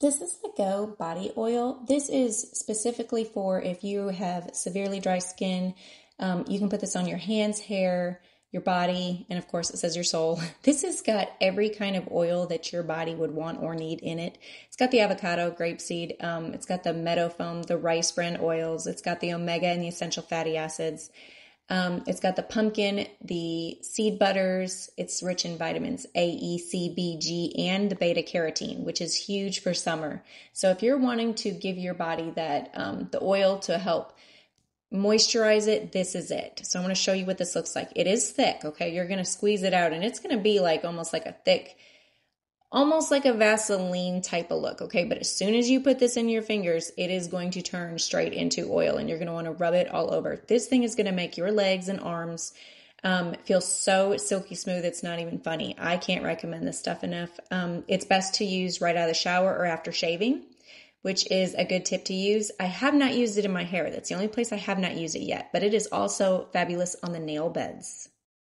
This is the Go Body Oil. This is specifically for if you have severely dry skin. You can put this on your hands, hair, your body, and of course it says your soul. This has got every kind of oil that your body would want or need in it. It's got the avocado, grapeseed, it's got the meadow foam, the rice bran oils, it's got the omega and the essential fatty acids. It's got the pumpkin, the seed butters. It's rich in vitamins A, E, C, B, G, and the beta carotene, which is huge for summer. So if you're wanting to give your body that the oil to help moisturize it, this is it. So I'm going to show you what this looks like. It is thick, okay? You're going to squeeze it out, and it's going to be like almost like a thick, almost like a Vaseline type of look, okay? But as soon as you put this in your fingers, it is going to turn straight into oil, and you're going to want to rub it all over. This thing is going to make your legs and arms feel so silky smooth, it's not even funny. I can't recommend this stuff enough. It's best to use right out of the shower or after shaving, which is a good tip to use. I have not used it in my hair. That's the only place I have not used it yet, but it is also fabulous on the nail beds.